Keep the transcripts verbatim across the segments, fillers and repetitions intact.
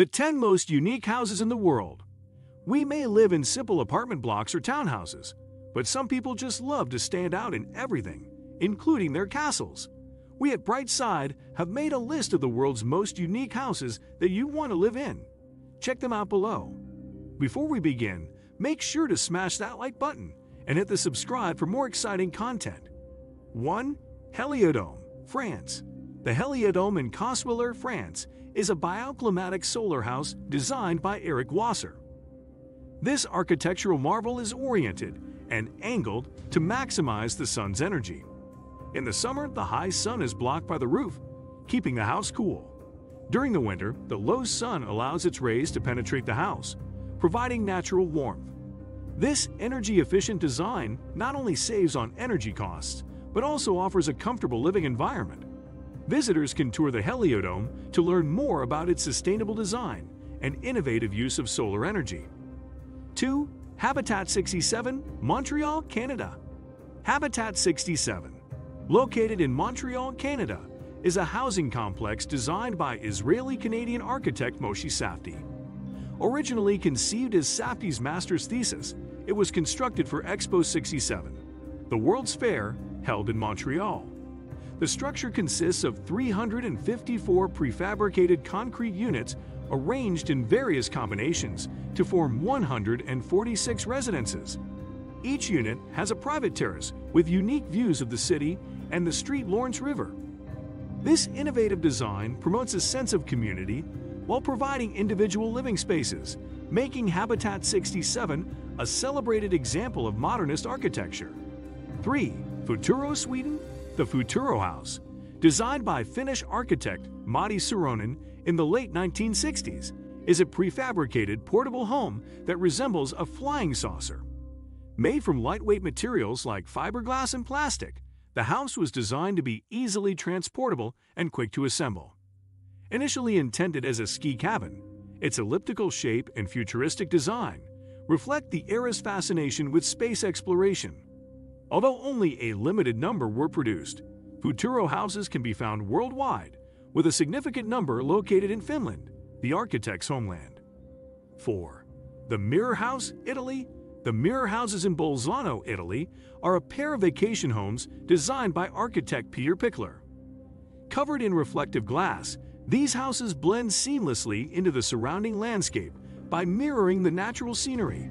The ten most unique houses in the world. We may live in simple apartment blocks or townhouses, but some people just love to stand out in everything, including their castles. We at Brightside have made a list of the world's most unique houses that you want to live in. Check them out below. Before we begin, make sure to smash that like button and hit the subscribe for more exciting content. one. Heliodome, France. The Heliodome in Cosswiller, France, is a bioclimatic solar house designed by Eric Wasser. This architectural marvel is oriented and angled to maximize the sun's energy. In the summer, the high sun is blocked by the roof, keeping the house cool. During the winter, the low sun allows its rays to penetrate the house, providing natural warmth. This energy-efficient design not only saves on energy costs, but also offers a comfortable living environment. Visitors can tour the Heliodome to learn more about its sustainable design and innovative use of solar energy. two. Habitat sixty-seven, Montreal, Canada. Habitat sixty-seven, located in Montreal, Canada, is a housing complex designed by Israeli-Canadian architect Moshe Safdie. Originally conceived as Safdie's master's thesis, it was constructed for Expo sixty-seven, the World's Fair held in Montreal. The structure consists of three hundred fifty-four prefabricated concrete units arranged in various combinations to form one hundred forty-six residences. Each unit has a private terrace with unique views of the city and the Saint Lawrence River. This innovative design promotes a sense of community while providing individual living spaces, making Habitat sixty-seven a celebrated example of modernist architecture. three. Futuro, Sweden. The Futuro House, designed by Finnish architect Matti Suuronen in the late nineteen sixties, is a prefabricated portable home that resembles a flying saucer. Made from lightweight materials like fiberglass and plastic, the house was designed to be easily transportable and quick to assemble. Initially intended as a ski cabin, its elliptical shape and futuristic design reflect the era's fascination with space exploration. Although only a limited number were produced, Futuro houses can be found worldwide, with a significant number located in Finland, the architect's homeland. four. The Mirror House, Italy. The Mirror Houses in Bolzano, Italy, are a pair of vacation homes designed by architect Peter Pickler. Covered in reflective glass, these houses blend seamlessly into the surrounding landscape by mirroring the natural scenery.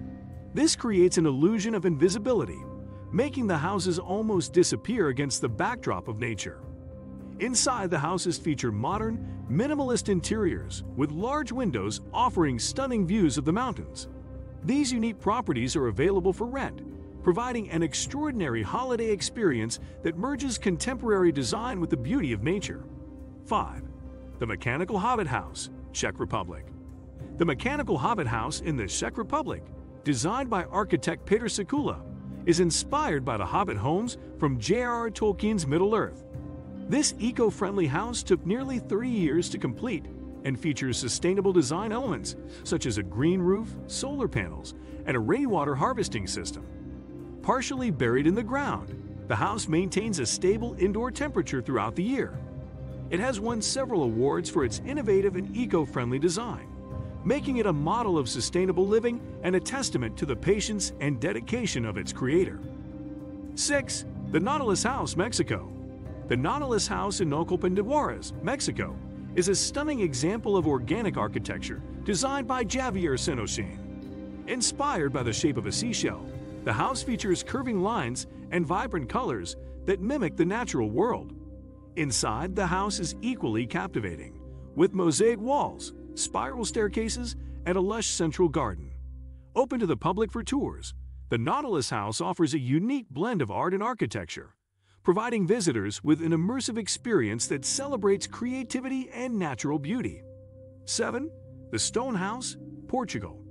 This creates an illusion of invisibility, making the houses almost disappear against the backdrop of nature. Inside, the houses feature modern, minimalist interiors with large windows offering stunning views of the mountains. These unique properties are available for rent, providing an extraordinary holiday experience that merges contemporary design with the beauty of nature. five. The Mechanical Hobbit House, Czech Republic. The Mechanical Hobbit House in the Czech Republic, designed by architect Petr Sikula, is inspired by the Hobbit homes from J R R Tolkien's Middle-earth. This eco-friendly house took nearly thirty years to complete and features sustainable design elements such as a green roof, solar panels, and a rainwater harvesting system. Partially buried in the ground, the house maintains a stable indoor temperature throughout the year. It has won several awards for its innovative and eco-friendly design, making it a model of sustainable living and a testament to the patience and dedication of its creator. six. The Nautilus House, Mexico. The Nautilus House in Ocotlán de Juárez, Mexico, is a stunning example of organic architecture designed by Javier Senosiain. Inspired by the shape of a seashell, the house features curving lines and vibrant colors that mimic the natural world. Inside, the house is equally captivating, with mosaic walls, spiral staircases, and a lush central garden. Open to the public for tours, the Nautilus House offers a unique blend of art and architecture, providing visitors with an immersive experience that celebrates creativity and natural beauty. seven. The Stone House, Portugal.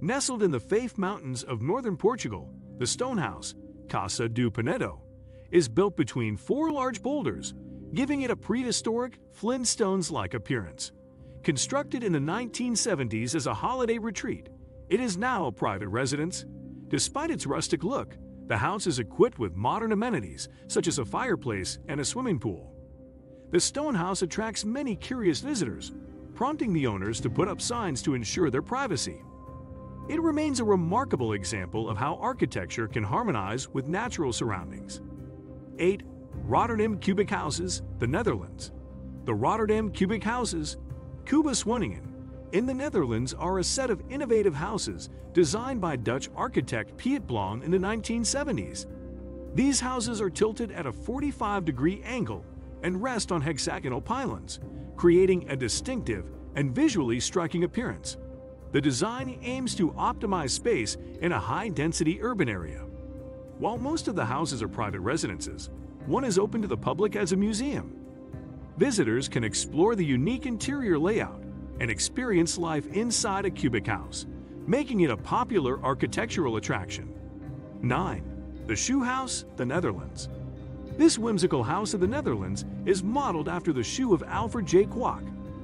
Nestled in the Fafe Mountains of northern Portugal, the Stone House, Casa do Penedo, is built between four large boulders, giving it a prehistoric, Flintstones-like appearance. Constructed in the nineteen seventies as a holiday retreat, it is now a private residence. Despite its rustic look, the house is equipped with modern amenities such as a fireplace and a swimming pool. The Stone House attracts many curious visitors, prompting the owners to put up signs to ensure their privacy. It remains a remarkable example of how architecture can harmonize with natural surroundings. eight. Rotterdam Cubic Houses, the Netherlands. The Rotterdam Cubic Houses, Kubuswoningen, in the Netherlands are a set of innovative houses designed by Dutch architect Piet Blom in the nineteen seventies. These houses are tilted at a forty-five degree angle and rest on hexagonal pylons, creating a distinctive and visually striking appearance. The design aims to optimize space in a high-density urban area. While most of the houses are private residences, one is open to the public as a museum. Visitors can explore the unique interior layout and experience life inside a cubic house, making it a popular architectural attraction. nine. The Shoe House, the Netherlands. This whimsical house of the Netherlands is modeled after the shoe of Alfred J. Kwok,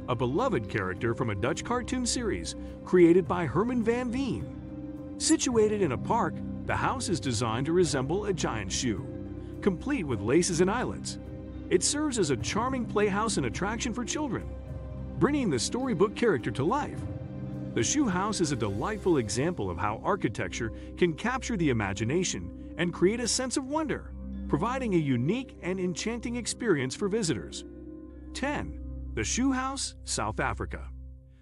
a beloved character from a Dutch cartoon series created by Herman Van Veen. Situated in a park, the house is designed to resemble a giant shoe, complete with laces and eyelets. It serves as a charming playhouse and attraction for children, bringing the storybook character to life. The Shoe House is a delightful example of how architecture can capture the imagination and create a sense of wonder, providing a unique and enchanting experience for visitors. ten. The Shoe House, South Africa.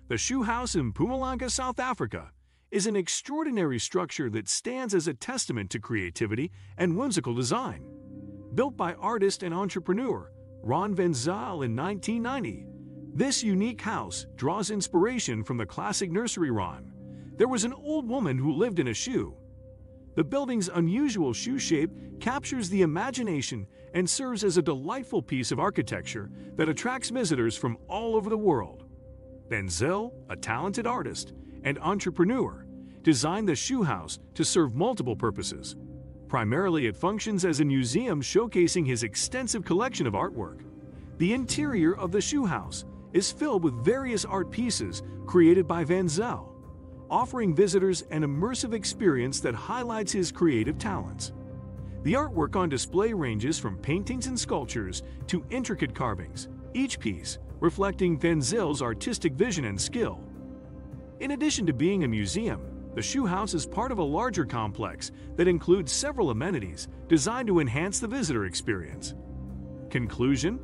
The Shoe House in Mpumalanga, South Africa, is an extraordinary structure that stands as a testament to creativity and whimsical design. Built by artist and entrepreneur Ron Van Zyl in nineteen ninety, this unique house draws inspiration from the classic nursery rhyme, "There was an old woman who lived in a shoe." The building's unusual shoe shape captures the imagination and serves as a delightful piece of architecture that attracts visitors from all over the world. Van Zyl, a talented artist and entrepreneur, designed the Shoe House to serve multiple purposes. Primarily, it functions as a museum showcasing his extensive collection of artwork. The interior of the Shoe House is filled with various art pieces created by Van Zyl, offering visitors an immersive experience that highlights his creative talents. The artwork on display ranges from paintings and sculptures to intricate carvings, each piece reflecting Van Zyl's artistic vision and skill. In addition to being a museum, the Shoe House is part of a larger complex that includes several amenities designed to enhance the visitor experience. Conclusion: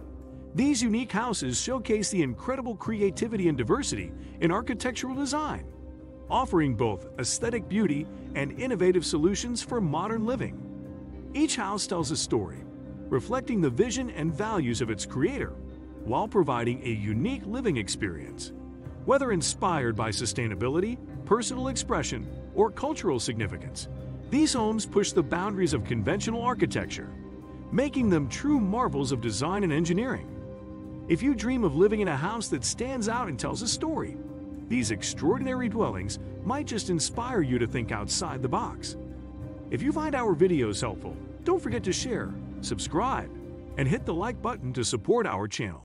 these unique houses showcase the incredible creativity and diversity in architectural design, offering both aesthetic beauty and innovative solutions for modern living. Each house tells a story, reflecting the vision and values of its creator, while providing a unique living experience. Whether inspired by sustainability, personal expression, or cultural significance, these homes push the boundaries of conventional architecture, making them true marvels of design and engineering. If you dream of living in a house that stands out and tells a story, these extraordinary dwellings might just inspire you to think outside the box. If you find our videos helpful, don't forget to share, subscribe, and hit the like button to support our channel.